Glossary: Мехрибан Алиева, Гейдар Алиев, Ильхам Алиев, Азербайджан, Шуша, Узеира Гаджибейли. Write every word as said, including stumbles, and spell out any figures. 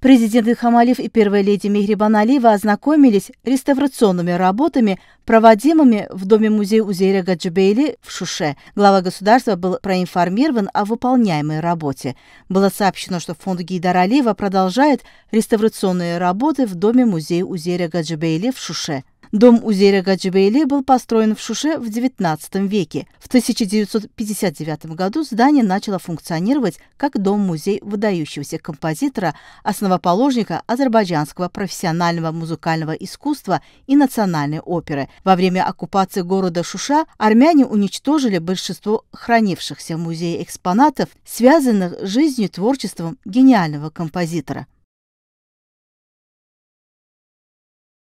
Президент Ильхам Алиев и первая леди Мехрибан Алиева ознакомились с реставрационными работами, проводимыми в доме-музее Узеира Гаджибейли в Шуше. Глава государства был проинформирован о выполняемой работе. Было сообщено, что фонд Гейдара Алиева продолжает реставрационные работы в доме-музее Узеира Гаджибейли в Шуше. Дом Узеира Гаджибейли был построен в Шуше в девятнадцатом веке. В тысяча девятьсот пятьдесят девятом году здание начало функционировать как дом-музей выдающегося композитора, основоположника азербайджанского профессионального музыкального искусства и национальной оперы. Во время оккупации города Шуша армяне уничтожили большинство хранившихся в музее экспонатов, связанных с жизнью и творчеством гениального композитора.